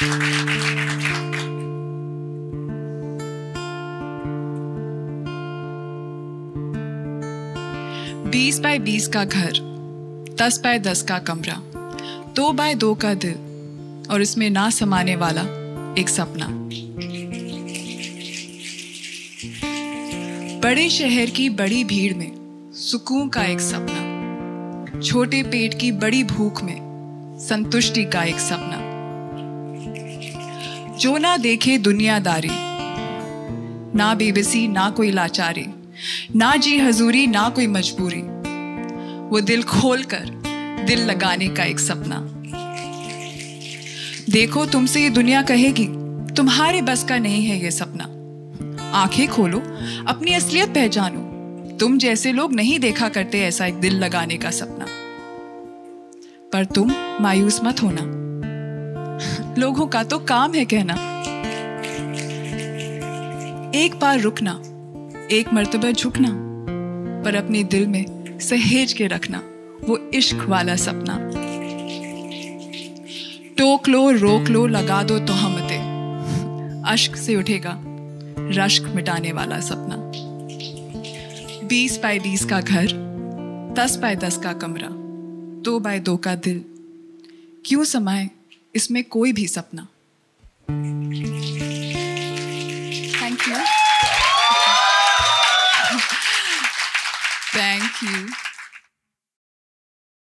20x20 का घर, 10x10 का कमरा, 2x2 का दिल और इसमें ना समाने वाला एक सपना। बड़े शहर की बड़ी भीड़ में सुकून का एक सपना, छोटे पेट की बड़ी भूख में संतुष्टि का एक सपना। जो ना देखे दुनियादारी, ना बेबसी ना कोई लाचारी, ना जी हजूरी ना कोई मजबूरी, वो दिल खोल कर दिल लगाने का एक सपना। देखो तुमसे ये दुनिया कहेगी तुम्हारे बस का नहीं है ये सपना। आंखें खोलो, अपनी असलियत पहचानो, तुम जैसे लोग नहीं देखा करते ऐसा एक दिल लगाने का सपना। पर तुम मायूस मत होना, लोगों का तो काम है कहना। एक बार रुकना, एक मर्तबा झुकना, पर अपने दिल में सहेज के रखना वो इश्क वाला सपना। टोक लो, रोक लो, लगा दो तोहमते, अश्क से उठेगा रश्क मिटाने वाला सपना। 20x20 का घर, 10x10 का कमरा, 2x2 का दिल, क्यों समाए इसमें कोई भी सपना। Thank you. Thank you.